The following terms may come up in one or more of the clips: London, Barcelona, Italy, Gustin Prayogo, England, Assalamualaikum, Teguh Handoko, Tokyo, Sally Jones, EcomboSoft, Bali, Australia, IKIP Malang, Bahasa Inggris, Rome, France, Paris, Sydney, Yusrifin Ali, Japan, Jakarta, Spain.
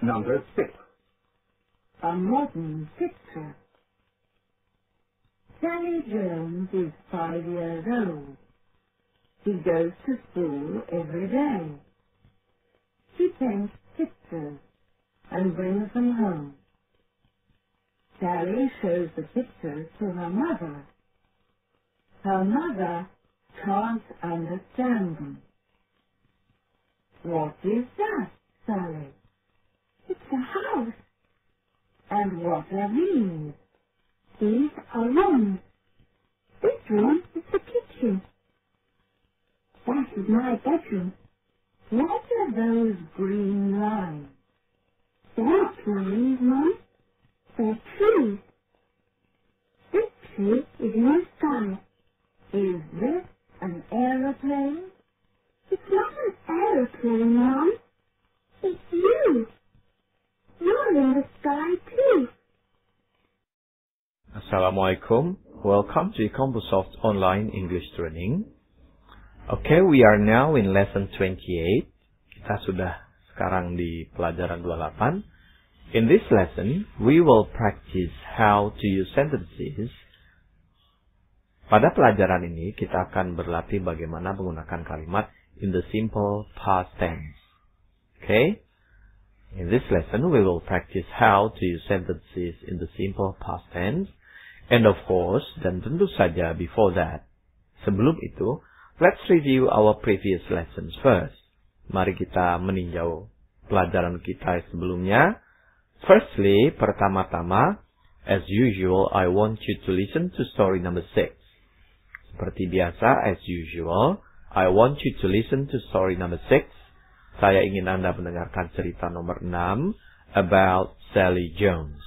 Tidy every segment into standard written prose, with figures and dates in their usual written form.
Number 6. A modern picture. Sally Jones is 5 years old. She goes to school every day. She paints pictures and brings them home. Sally shows the pictures to her mother. Her mother can't understand them. What is that, Sally? It's a house. And what are these? These are rooms. This room is the kitchen. That is my bedroom. What are those green lines? They're not lines, Mum. They're trees. This tree is in the sky. Is this an aeroplane? It's not an aeroplane, Mum. It's you. You're in the sky too. Assalamualaikum. Welcome to EcomboSoft Online English Training. Okay, we are now in lesson 28. Kita sudah sekarang di pelajaran 28. In this lesson, we will practice how to use sentences. Pada pelajaran ini, kita akan berlatih bagaimana menggunakan kalimat in the simple past tense. Okay? In this lesson, we will practice how to use sentences in the simple past tense. And of course, dan tentu saja before that. Sebelum itu, let's review our previous lessons first. Mari kita meninjau pelajaran kita sebelumnya. Firstly, pertama-tama, as usual, I want you to listen to story number 6. Seperti biasa, as usual, I want you to listen to story number 6. Saya ingin Anda mendengarkan cerita nomor 6 about Sally Jones.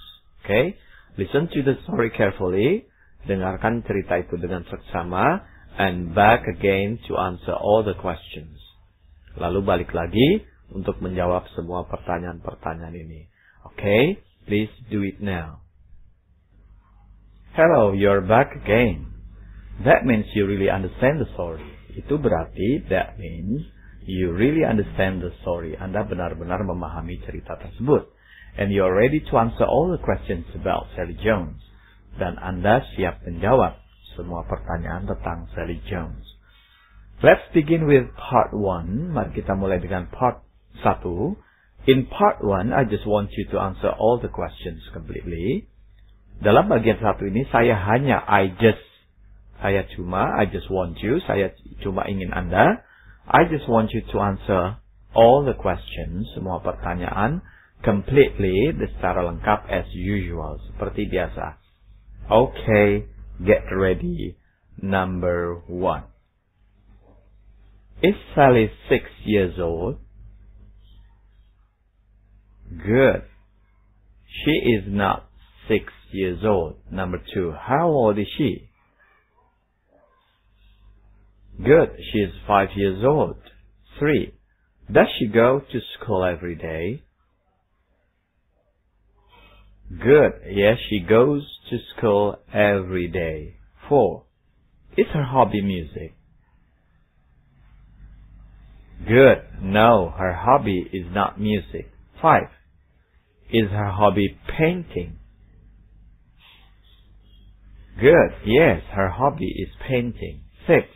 Okay? Listen to the story carefully. Dengarkan cerita itu dengan seksama and back again to answer all the questions. Lalu balik lagi untuk menjawab semua pertanyaan-pertanyaan ini. Okay? Please do it now. Hello, you're back again. That means you really understand the story. Itu berarti, that means you really understand the story. Anda benar-benar memahami cerita tersebut. And you're ready to answer all the questions about Sally Jones. Dan Anda siap menjawab semua pertanyaan tentang Sally Jones. Let's begin with part 1. Mari kita mulai dengan part 1. In part 1, I just want you to answer all the questions completely. Dalam bagian satu ini, I just want you, saya cuma ingin Anda, I just want you to answer all the questions, semua pertanyaan, completely, secara lengkap, as usual, seperti biasa. Okay, get ready. Number 1. Is Sally 6 years old? Good. She is not 6 years old. Number 2. How old is she? Good. She is 5 years old. 3. Does she go to school every day? Good. Yes, she goes to school every day. 4. Is her hobby music? Good. No, her hobby is not music. 5. Is her hobby painting? Good. Yes, her hobby is painting. 6.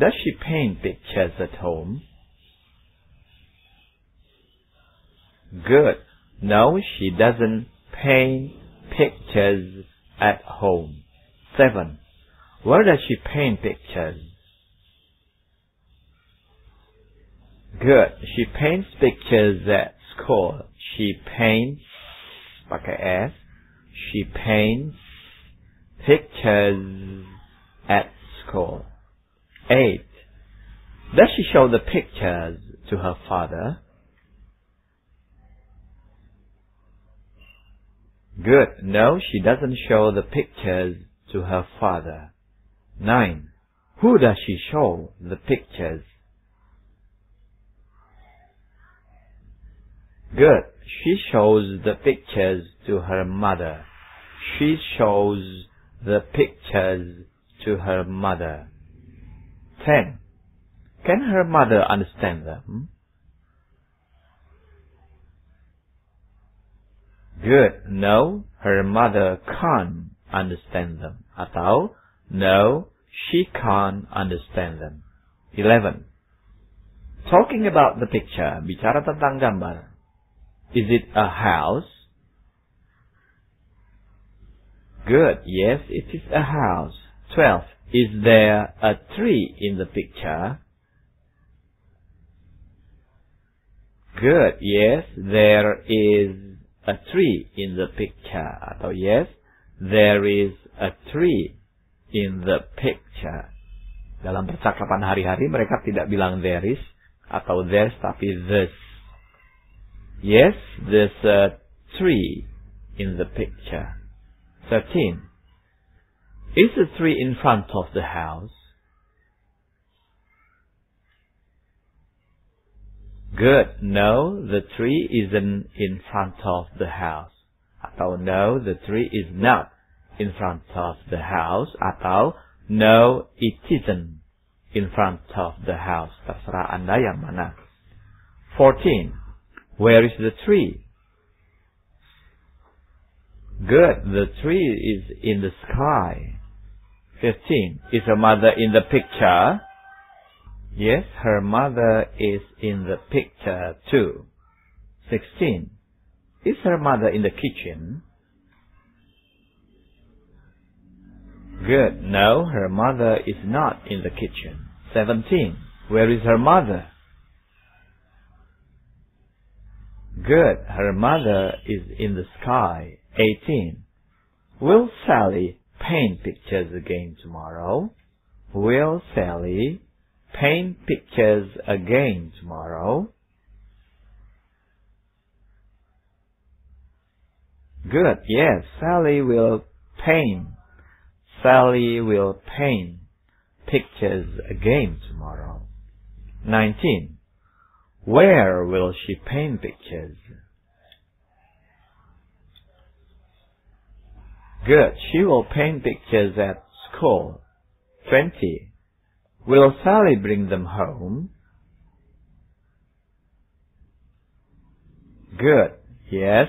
Does she paint pictures at home? Good. No, she doesn't paint pictures at home. 7. Where does she paint pictures? Good. She paints pictures at school. She paints, pakai S. She paints pictures at school. 8. Does she show the pictures to her father? Good. No, she doesn't show the pictures to her father. 9. Who does she show the pictures? Good. She shows the pictures to her mother. She shows the pictures to her mother. 10. Can her mother understand them? Good. No, her mother can't understand them. Atau, no, she can't understand them. 11. Talking about the picture, bicara tentang gambar. Is it a house? Good. Yes, it is a house. 12. Is there a tree in the picture? Good. Yes, there is a tree in the picture. Atau yes, there is a tree in the picture. Dalam percakapan hari-hari mereka tidak bilang there is atau there's tapi this. Yes, there's a tree in the picture. 13. Is the tree in front of the house? Good. No, the tree isn't in front of the house. Atau no, the tree is not in front of the house. Atau no, it isn't in front of the house. Terserah Anda yang mana. 14. Where is the tree? Good. The tree is in the sky. 15. Is her mother in the picture? Yes, her mother is in the picture too. 16. Is her mother in the kitchen? Good. No, her mother is not in the kitchen. 17. Where is her mother? Good. Her mother is in the sky. 18. Will Sally paint pictures again tomorrow? Will Sally paint pictures again tomorrow? Good. Yes, Sally will paint. Sally will paint pictures again tomorrow. 19. Where will she paint pictures? Good. She will paint pictures at school. 20. Will Sally bring them home? Good. Yes,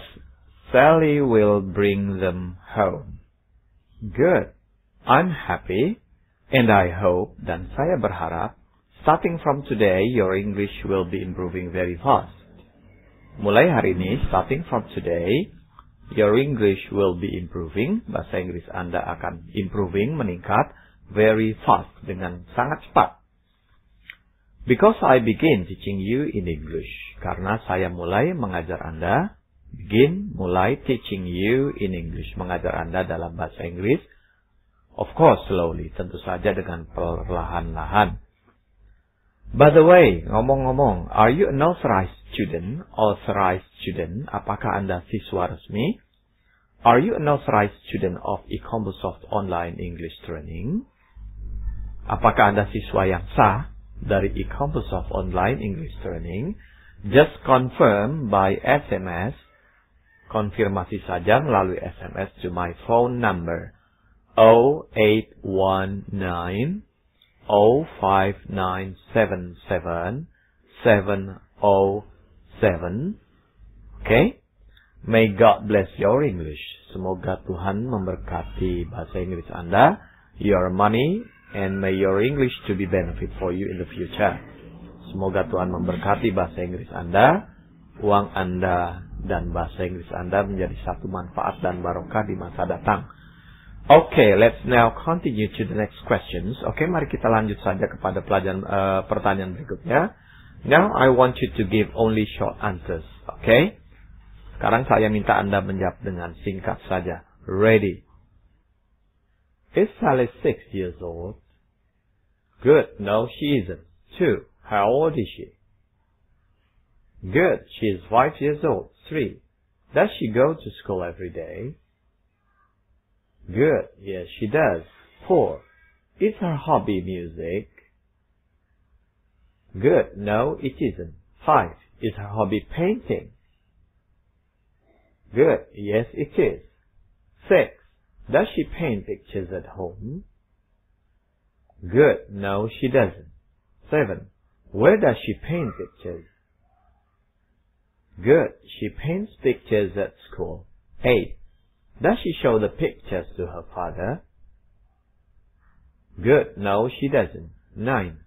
Sally will bring them home. Good. I'm happy, and I hope, dan saya berharap, starting from today, your English will be improving very fast. Mulai hari ini, starting from today, your English will be improving, bahasa Inggris Anda akan improving, meningkat, very fast, dengan sangat cepat. Because I begin teaching you in English, karena saya mulai mengajar Anda, begin, mulai teaching you in English, mengajar Anda dalam bahasa Inggris, of course, slowly, tentu saja dengan perlahan-lahan. By the way, ngomong-ngomong, are you an authorized student? Authorized student, apakah Anda siswa resmi? Are you an authorized student of EcomboSoft Online English Training? Apakah Anda siswa yang sah dari EcomboSoft Online English Training? Just confirm by SMS. Konfirmasi saja melalui SMS to my phone number 0819 05977 707. Okay? May God bless your English. Semoga Tuhan memberkati bahasa Inggris Anda, your money, and may your English to be benefit for you in the future. Semoga Tuhan memberkati bahasa Inggris Anda, uang Anda, dan bahasa Inggris Anda menjadi satu manfaat dan barokah di masa datang. Okay, let's now continue to the next questions. Okay, mari kita lanjut saja kepada pertanyaan berikutnya. Now, I want you to give only short answers. Okay? Sekarang saya minta Anda menjawab dengan singkat saja. Ready? Is Sally 6 years old? Good. No, she isn't. 2. How old is she? Good. She is 5 years old. 3. Does she go to school every day? Good. Yes, she does. 4. Is her hobby music? Good. No, it isn't. 5. Is her hobby painting? Good. Yes, it is. 6. Does she paint pictures at home? Good. No, she doesn't. 7. Where does she paint pictures? Good. She paints pictures at school. 8. Does she show the pictures to her father? Good. No, she doesn't. 9.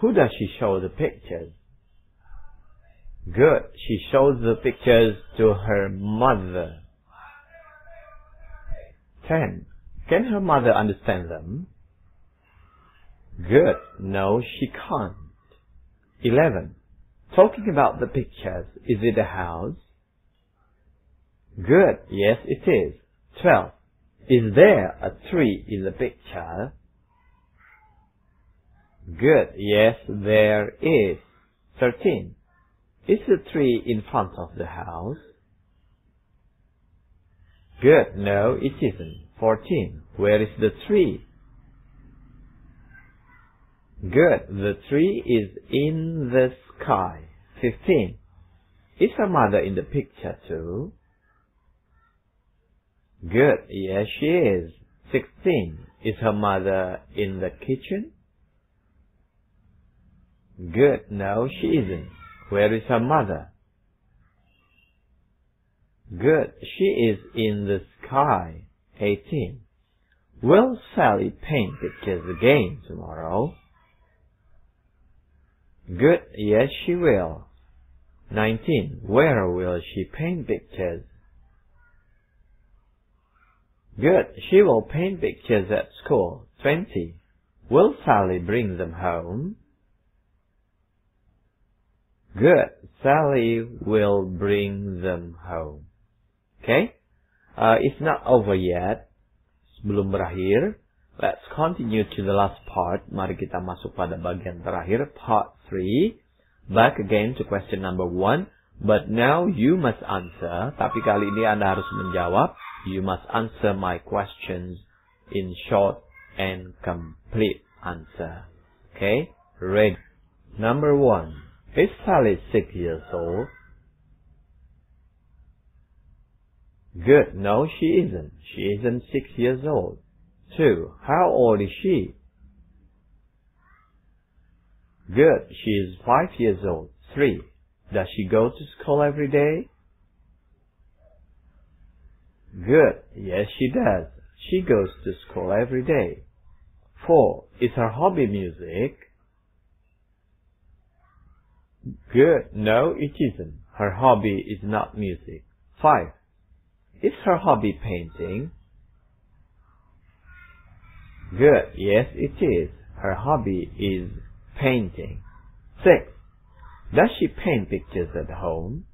Who does she show the pictures? Good. She shows the pictures to her mother. 10. Can her mother understand them? Good. No, she can't. 11. Talking about the pictures, is it a house? Good. Yes, it is. 12. Is there a tree in the picture? Good. Yes, there is. 13. Is the tree in front of the house? Good. No, it isn't. 14. Where is the tree? Good. The tree is in the sky. 15. Is her mother in the picture too? Good. Yes, she is. 16. Is her mother in the kitchen? Good. No, she isn't. Where is her mother? Good. She is in the sky. 18. Will Sally paint pictures again tomorrow? Good. Yes, she will. 19. Where will she paint pictures? Good. She will paint pictures at school. 20. Will Sally bring them home? Good. Sally will bring them home. Okay? It's not over yet. Sebelum berakhir. Let's continue to the last part. Mari kita masuk pada bagian terakhir, part 3. Back again to question number 1. But now you must answer. Tapi kali ini Anda harus menjawab. You must answer my questions in short and complete answer. Okay? Ready. Number 1. Is Sally 6 years old? Good. No, she isn't. She isn't 6 years old. 2. How old is she? Good. She is 5 years old. 3. Does she go to school every day? Good. Yes, she does. She goes to school every day. 4. Is her hobby music? Good. No, it isn't. Her hobby is not music. 5. Is her hobby painting? Good. Yes, it is. Her hobby is painting. 6. Does she paint pictures at home?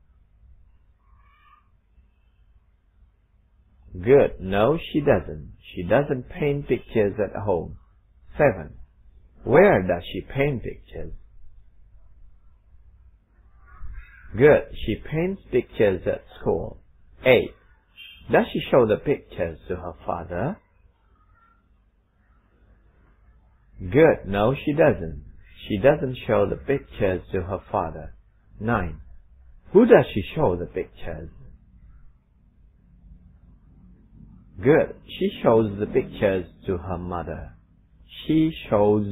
Good. No, she doesn't. She doesn't paint pictures at home. 7. Where does she paint pictures? Good. She paints pictures at school. 8. Does she show the pictures to her father? Good. No, she doesn't. She doesn't show the pictures to her father. 9. Who does she show the pictures? Good. She shows the pictures to her mother. She shows,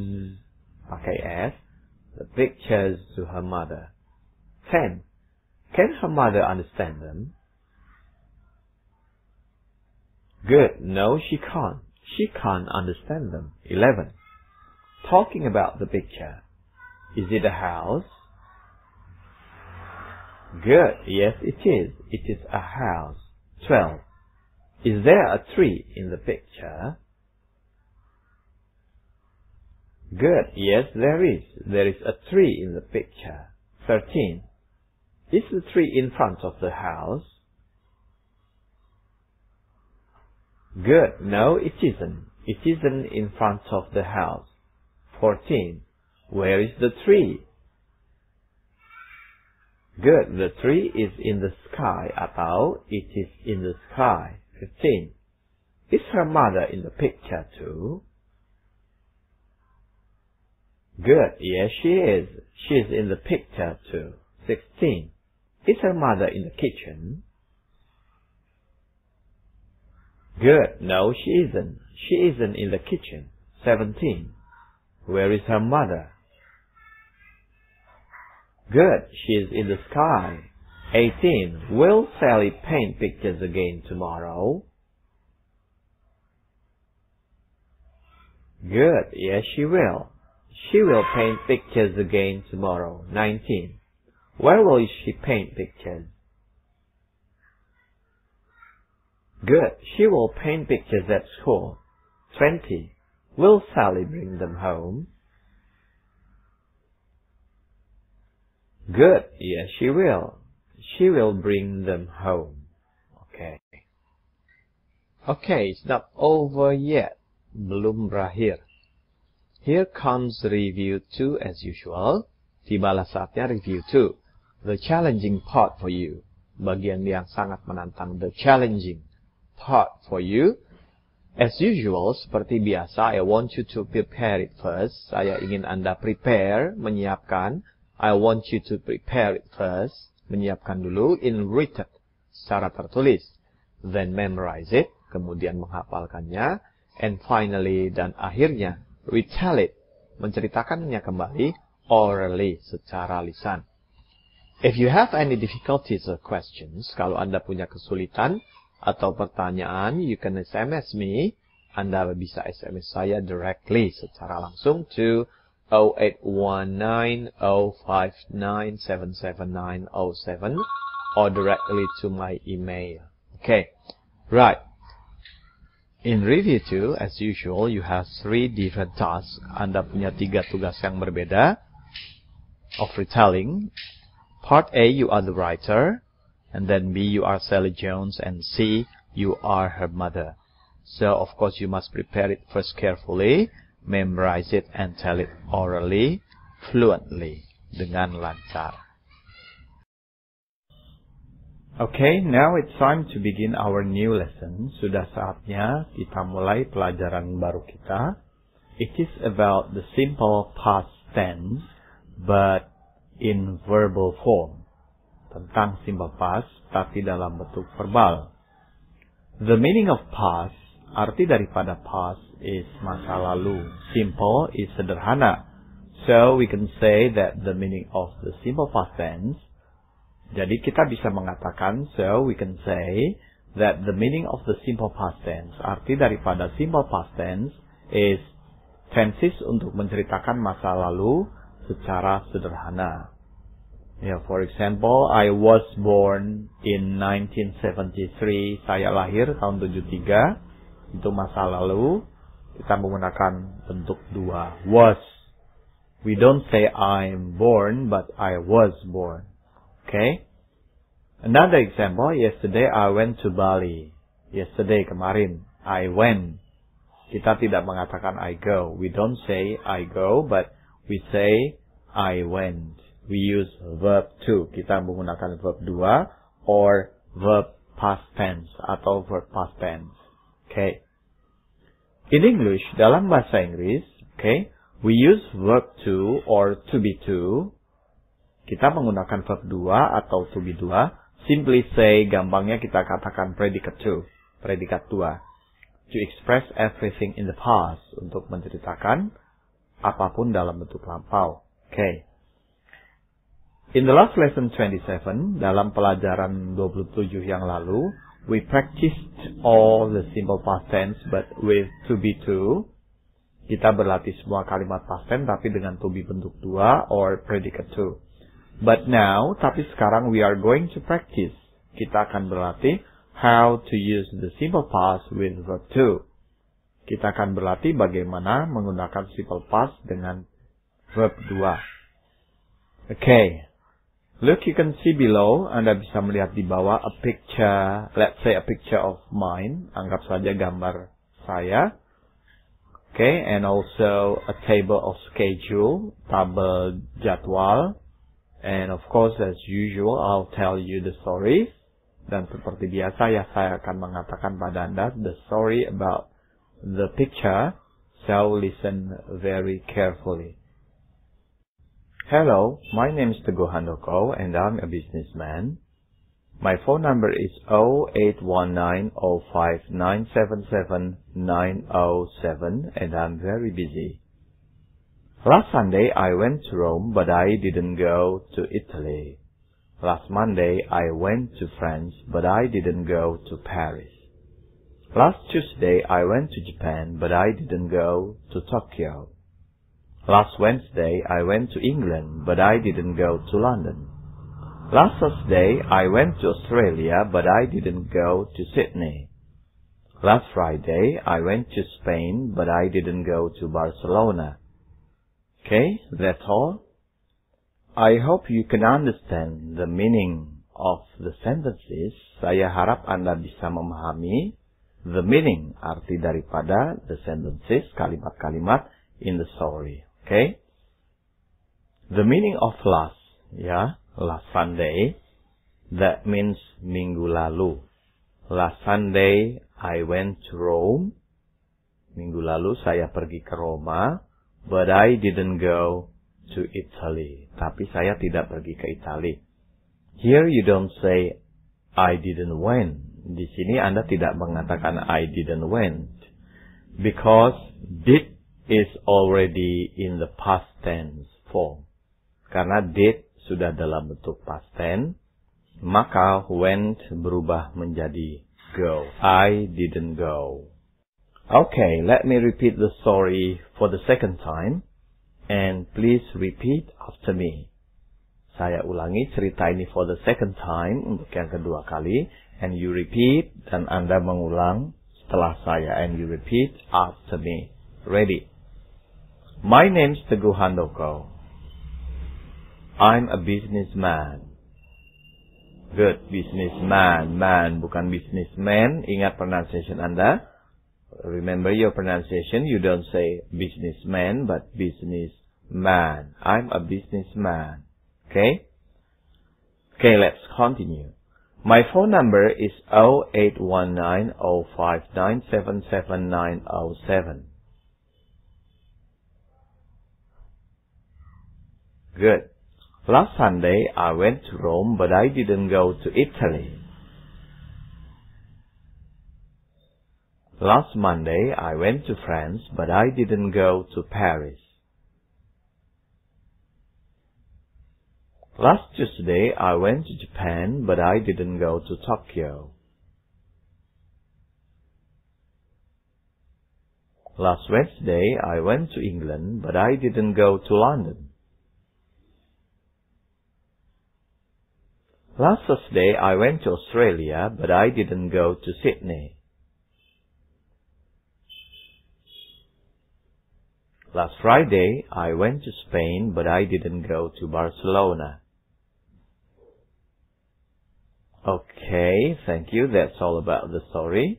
the pictures to her mother. 10. Can her mother understand them? Good. No, she can't. She can't understand them. 11. Talking about the picture. Is it a house? Good. Yes, it is. It is a house. 12. Is there a tree in the picture? Good. Yes, there is. There is a tree in the picture. 13. Is the tree in front of the house? Good. No, it isn't. It isn't in front of the house. 14. Where is the tree? Good. The tree is in the sky. Atau, it is in the sky. 15. Is her mother in the picture too? Good. Yes, she is. She is in the picture too. 16. Is her mother in the kitchen? Good. No, she isn't. She isn't in the kitchen. 17. Where is her mother? Good. She is in the sky. 18. Will Sally paint pictures again tomorrow? Good. Yes, she will. She will paint pictures again tomorrow. 19. Where will she paint pictures? Good. She will paint pictures at school. 20. Will Sally bring them home? Good. Yes, she will. She will bring them home. Okay. Okay, it's not over yet. Belum berakhir. Here comes review 2 as usual. Tibalah saatnya review 2. The challenging part for you. Bagian yang sangat menantang. The challenging part for you. As usual, seperti biasa, I want you to prepare it first. Saya ingin Anda prepare, menyiapkan. I want you to prepare it first. Menyiapkan dulu in written, secara tertulis. Then memorize it, kemudian menghafalkannya. And finally, dan akhirnya, retell it, menceritakannya kembali, orally, secara lisan. If you have any difficulties or questions, kalau Anda punya kesulitan atau pertanyaan, you can SMS me. Anda bisa SMS saya directly, secara langsung to 081905977907 or directly to my email. Okay, right. In review 2, as usual, you have 3 different tasks. Anda punya 3 tugas yang berbeda of retelling. Part A, you are the writer, and then B, you are Sally Jones, and C, you are her mother. So, of course, you must prepare it first carefully, memorize it, and tell it orally, fluently, dengan lancar. Okay, now it's time to begin our new lesson. Sudah saatnya kita mulai pelajaran baru kita. It is about the simple past tense, but in verbal form. Tentang simple past, tapi dalam bentuk verbal. The meaning of past, arti daripada past is masa lalu. Simple is sederhana. So we can say that the meaning of the simple past tense. Jadi kita bisa mengatakan, so we can say that the meaning of the simple past tense, arti daripada simple past tense is tenses untuk menceritakan masa lalu secara sederhana. Yeah, for example, I was born in 1973, saya lahir tahun 73, itu masa lalu, kita menggunakan bentuk 2, was. We don't say I'm born, but I was born. Okay. Another example, yesterday I went to Bali. Yesterday, kemarin, I went. Kita tidak mengatakan I go. We don't say I go, but we say I went. We use verb to. Kita menggunakan verb 2 or verb past tense atau verb past tense. Okay. In English, dalam bahasa Inggris, okay, we use verb to or to be to. Kita menggunakan verb 2 atau to be 2. Simply say, gampangnya kita katakan predicate to, predikat 2. To express everything in the past, untuk menceritakan apapun dalam bentuk lampau. Okay. In the last lesson 27, dalam pelajaran 27 yang lalu, we practiced all the simple past tense but with to be to. Kita berlatih semua kalimat past tense tapi dengan to be bentuk 2 or predicate to. But now, tapi sekarang we are going to practice. Kita akan berlatih how to use the simple past with verb to. Kita akan berlatih bagaimana menggunakan simple past dengan verb 2. Okay. Look, you can see below. Anda bisa melihat di bawah a picture. Let's say a picture of mine. Anggap saja gambar saya. Okay, and also a table of schedule. Tabel jadwal. And of course, as usual, I'll tell you the story. Dan seperti biasa, ya saya akan mengatakan pada Anda the story about the picture. So listen very carefully. Hello, my name is Teguh Handoko, and I'm a businessman. My phone number is 081905977907, and I'm very busy. Last Sunday I went to Rome, but I didn't go to Italy. Last Monday I went to France, but I didn't go to Paris. Last Tuesday I went to Japan, but I didn't go to Tokyo. Last Wednesday I went to England, but I didn't go to London. Last Thursday I went to Australia, but I didn't go to Sydney. Last Friday I went to Spain, but I didn't go to Barcelona. Okay, that's all. I hope you can understand the meaning of the sentences. Saya harap Anda bisa memahami the meaning, arti daripada the sentences, kalimat-kalimat in the story. Okay? The meaning of last Sunday, that means minggu lalu. Last Sunday, I went to Rome. Minggu lalu saya pergi ke Roma, but I didn't go to Italy. Tapi saya tidak pergi ke Italia. Here you don't say I didn't went. Di sini Anda tidak mengatakan I didn't went, because did is already in the past tense form. Karena did sudah dalam bentuk past tense, maka went berubah menjadi go. I didn't go. Okay, let me repeat the story for the second time, and please repeat after me. Saya ulangi cerita ini for the second time, untuk yang kedua kali, and you repeat, dan Anda mengulang setelah saya, and you repeat after me. Ready? My name's Teguh Handoko. I'm a businessman. Good, businessman. Man, bukan businessman. Ingat pronunciation Anda. Remember your pronunciation. You don't say businessman, but businessman. I'm a businessman. Okay? Okay, let's continue. My phone number is 0819-059-77907. Good. Last Sunday, I went to Rome, but I didn't go to Italy. Last Monday, I went to France, but I didn't go to Paris. Last Tuesday, I went to Japan, but I didn't go to Tokyo. Last Wednesday, I went to England, but I didn't go to London. Last Thursday, I went to Australia, but I didn't go to Sydney. Last Friday, I went to Spain, but I didn't go to Barcelona. Okay, thank you. That's all about the story.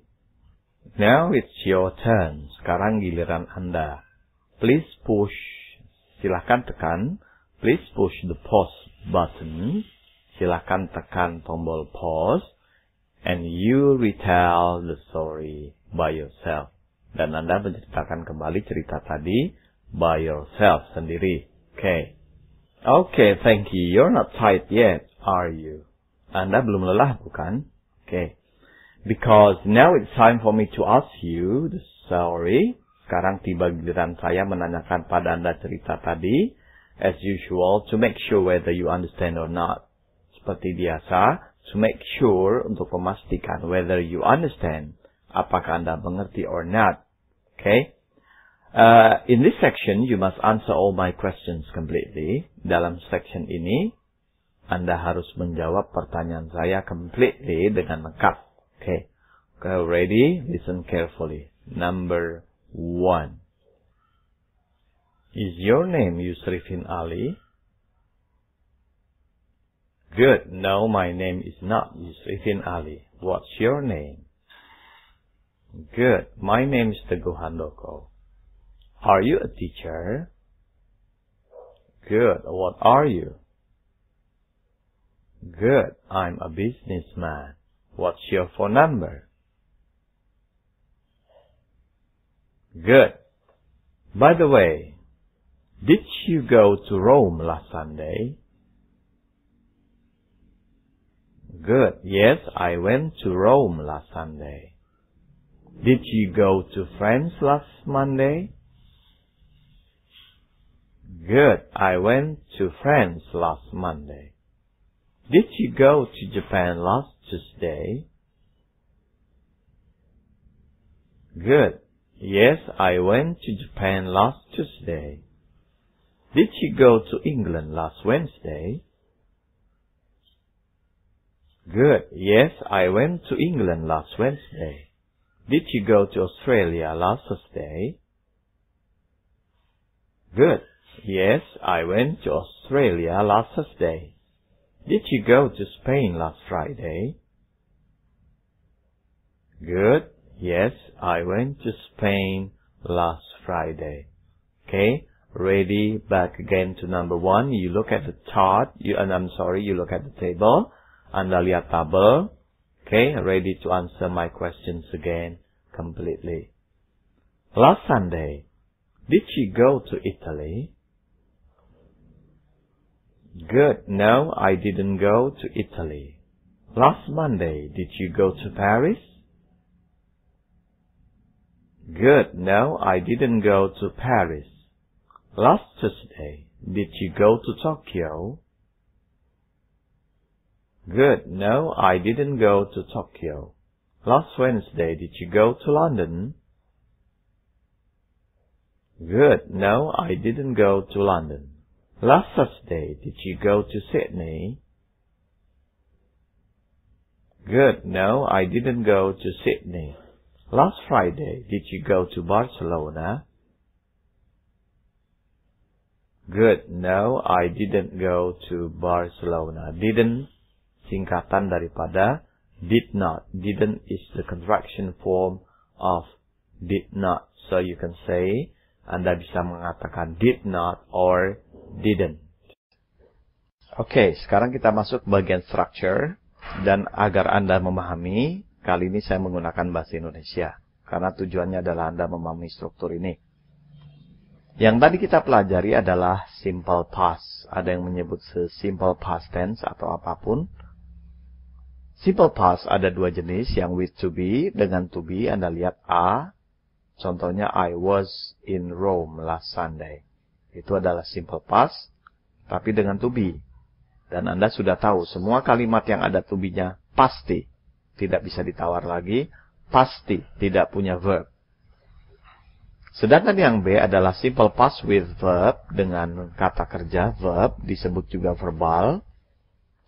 Now it's your turn. Sekarang giliran Anda. Please push. Silakan tekan. Please push the pause button. Silakan tekan tombol pause, and you retell the story by yourself. Dan Anda menceritakan kembali cerita tadi by yourself, sendiri. Okay. Okay, thank you. You're not tired yet, are you? Anda belum lelah, bukan? Okay. Because now it's time for me to ask you the story. Sekarang tiba giliran saya menanyakan pada Anda cerita tadi, as usual, to make sure whether you understand or not. Seperti biasa, to make sure, untuk memastikan whether you understand, apakah Anda mengerti or not. Okay? In this section, you must answer all my questions completely. Dalam section ini, Anda harus menjawab pertanyaan saya completely dengan lengkap. Okay? Okay, ready? Listen carefully. Number one. Is your name Yusrifin Ali? Good. No, my name is not Yusrifin Ali. What's your name? Good. My name is Teguh Handoko. Are you a teacher? Good. What are you? Good. I'm a businessman. What's your phone number? Good. By the way, did you go to Rome last Sunday? Good. Yes, I went to Rome last Sunday. Did you go to France last Monday? Good. I went to France last Monday. Did you go to Japan last Tuesday? Good. Yes, I went to Japan last Tuesday. Did you go to England last Wednesday? Good. Yes, I went to England last Wednesday. Did you go to Australia last Thursday? Good. Yes, I went to Australia last Thursday. Did you go to Spain last Friday? Good. Yes, I went to Spain last Friday. Okay, ready, back again to number one. You look at the chart, you look at the table. Anda lihat tabel. Okay, ready to answer my questions again completely. Last Sunday, did you go to Italy? Good. No, I didn't go to Italy. Last Monday, did you go to Paris? Good. No, I didn't go to Paris. Last Tuesday, did you go to Tokyo? Good. No, I didn't go to Tokyo. Last Wednesday, did you go to London? Good. No, I didn't go to London. Last Thursday, did you go to Sydney? Good. No, I didn't go to Sydney. Last Friday, did you go to Barcelona? Good. No, I didn't go to Barcelona. Didn't, singkatan daripada did not. Didn't is the contraction form of did not. So you can say, Anda bisa mengatakan did not or didn't. Oke, sekarang kita masuk bagian structure. Dan agar Anda memahami, kali ini saya menggunakan bahasa Indonesia. Karena tujuannya adalah Anda memahami struktur ini. Yang tadi kita pelajari adalah simple past. Ada yang menyebut simple past tense atau apapun. Simple past ada dua jenis, yang with to be, dengan to be. Anda lihat A. Contohnya, I was in Rome last Sunday. Itu adalah simple past, tapi dengan to be. Dan Anda sudah tahu, semua kalimat yang ada to be-nya pasti. Tidak bisa ditawar lagi, pasti tidak punya verb. Sedangkan yang B adalah simple past with verb, dengan kata kerja, verb, disebut juga verbal.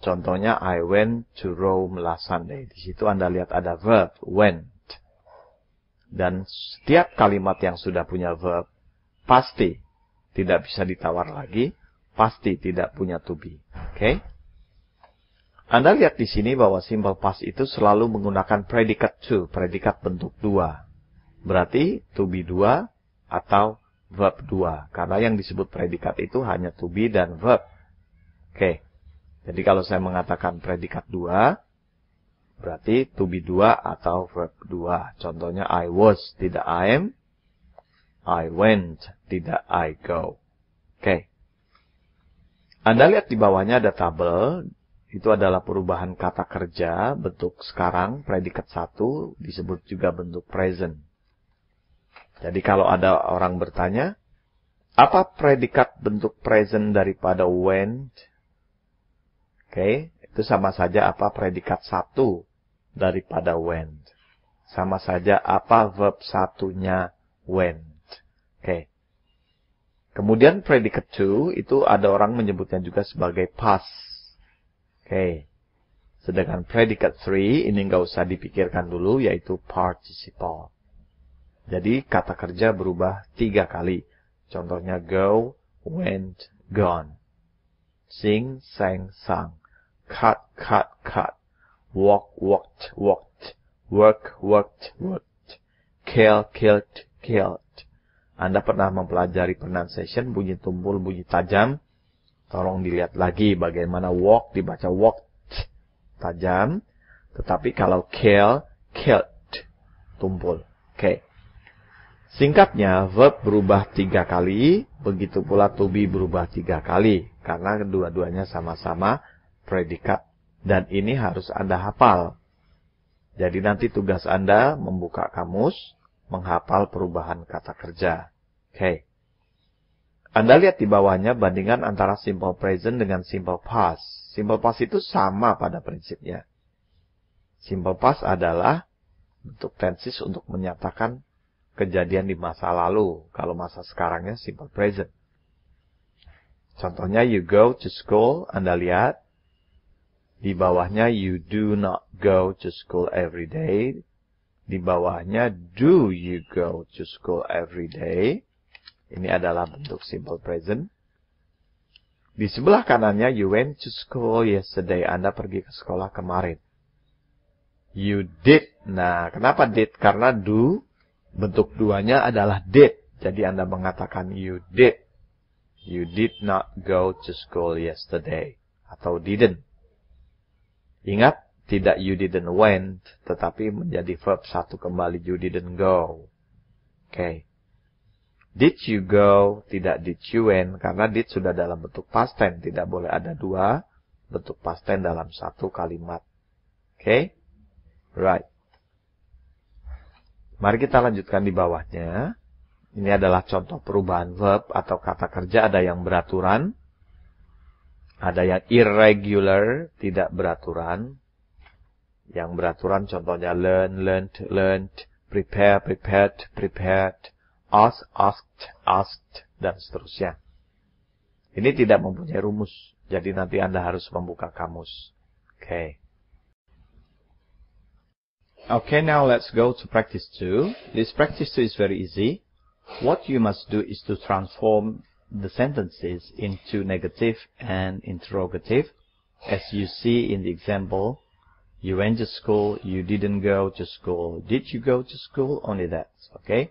Contohnya, I went to Rome last Sunday. Di situ Anda lihat ada verb, went. Dan setiap kalimat yang sudah punya verb, pasti tidak bisa ditawar lagi, pasti tidak punya to be. Okay? Anda lihat di sini bahwa simple past itu selalu menggunakan predikat to, predikat bentuk dua. Berarti to be dua atau verb dua. Karena yang disebut predikat itu hanya to be dan verb. Okay. Jadi kalau saya mengatakan predikat dua, berarti to be dua atau verb dua. Contohnya, I was, tidak I am. I went, tidak I go. Oke. Okay. Anda lihat di bawahnya ada tabel. Itu adalah perubahan kata kerja. Bentuk sekarang, predikat satu, disebut juga bentuk present. Jadi kalau ada orang bertanya, apa predikat bentuk present daripada went? Oke. Okay. Itu sama saja apa predikat satu daripada went. Sama saja apa verb satunya went. Oke. Kemudian predikat to itu ada orang menyebutnya juga sebagai past. Oke. Sedangkan predikat three ini nggak usah dipikirkan dulu, yaitu participle. Jadi kata kerja berubah tiga kali. Contohnya go, went, gone. Sing, sang, sung. Cut, cut, cut. Walk, walked, walked. Work, worked, worked. Kill, killed, killed. Anda pernah mempelajari pronunciation, bunyi tumpul, bunyi tajam. Tolong dilihat lagi bagaimana walk dibaca walked, tajam. Tetapi kalau kill, killed, tumpul. Oke. Singkatnya, verb berubah tiga kali. Begitu pula to be berubah tiga kali. Karena kedua-duanya sama-sama predikat, dan ini harus Anda hafal. Jadi nanti tugas Anda membuka kamus, menghafal perubahan kata kerja. Oke. Okay. Anda lihat di bawahnya bandingan antara simple present dengan simple past. Simple past itu sama pada prinsipnya. Simple past adalah bentuk tenses untuk menyatakan kejadian di masa lalu. Kalau masa sekarangnya simple present. Contohnya, you go to school. Anda lihat. Di bawahnya, you do not go to school every day. Di bawahnya, do you go to school every day. Ini adalah bentuk simple present. Di sebelah kanannya, you went to school yesterday. Anda pergi ke sekolah kemarin. You did. Nah, kenapa did? Karena do, bentuk duanya adalah did. Jadi, Anda mengatakan you did. You did not go to school yesterday. Atau didn't. Ingat, tidak you didn't went, tetapi menjadi verb satu kembali, you didn't go. Oke. Okay. Did you go, tidak did you went, karena did sudah dalam bentuk past tense. Tidak boleh ada dua bentuk past tense dalam satu kalimat. Oke. Okay? Right. Mari kita lanjutkan di bawahnya. Ini adalah contoh perubahan verb atau kata kerja, ada yang beraturan. Ada yang irregular, tidak beraturan. Yang beraturan contohnya learn, learned, learned, prepare, prepared, prepared, ask, asked, asked, dan seterusnya. Ini tidak mempunyai rumus, jadi nanti Anda harus membuka kamus. Oke. Okay, now let's go to practice 2. This practice 2 is very easy. What you must do is to transform the sentences into negative and interrogative, as you see in the example. You went to school, you didn't go to school, did you go to school, only that, okay?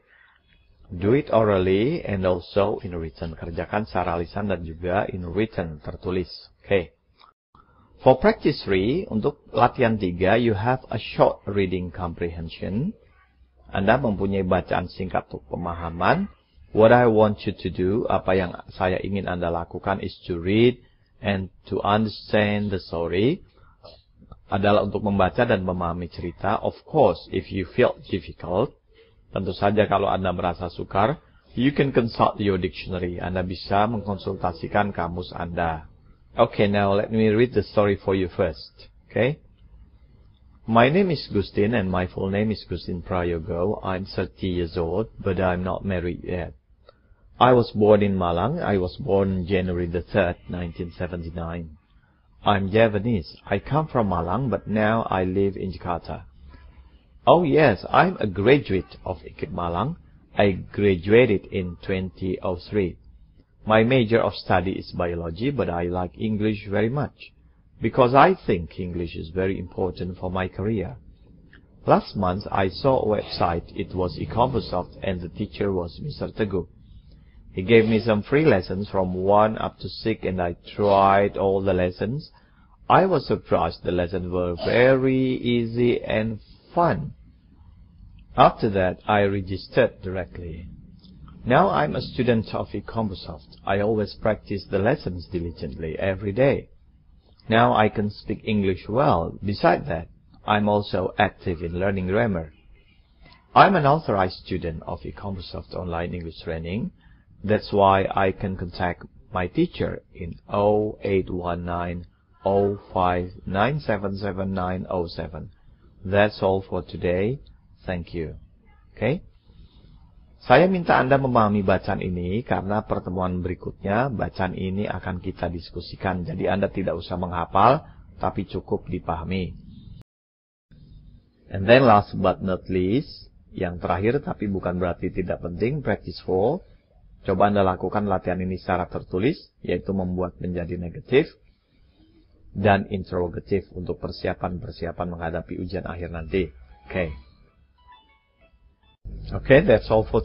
Do it orally and also in written. Kerjakan secara lisan dan juga in written, tertulis, okay? For practice 3, untuk latihan 3, you have a short reading comprehension. Anda mempunyai bacaan singkat untuk pemahaman. What I want you to do, apa yang saya ingin Anda lakukan, is to read and to understand the story. Adalah untuk membaca dan memahami cerita. Of course, if you feel difficult, tentu saja kalau Anda merasa sukar, you can consult your dictionary. Anda bisa mengkonsultasikan kamus Anda. Okay, now let me read the story for you first. Okay? My name is Gustin and my full name is Gustin Prayogo. I'm 30 years old, but I'm not married yet. I was born in Malang. I was born January the 3rd, 1979. I'm Javanese. I come from Malang, but now I live in Jakarta. Oh yes, I'm a graduate of IKIP Malang. I graduated in 2003. My major of study is biology, but I like English very much, because I think English is very important for my career. Last month, I saw a website. It was EcomboSoft, and the teacher was Mr. Teguh. He gave me some free lessons from 1 up to 6, and I tried all the lessons. I was surprised the lessons were very easy and fun. After that, I registered directly. Now I'm a student of EcomboSoft. I always practice the lessons diligently every day. Now I can speak English well. Besides that, I'm also active in learning grammar. I'm an authorized student of EcomboSoft Online English Training. That's why I can contact my teacher in 0819 05977907. That's all for today. Thank you. Okay? Saya minta Anda memahami bacaan ini karena pertemuan berikutnya bacaan ini akan kita diskusikan. Jadi Anda tidak usah menghafal, tapi cukup dipahami. And then last but not least, yang terakhir tapi bukan berarti tidak penting, practice 4. Coba Anda lakukan latihan ini secara tertulis, yaitu membuat menjadi negatif dan interrogatif untuk persiapan-persiapan menghadapi ujian akhir nanti. Oke. Okay, that's all for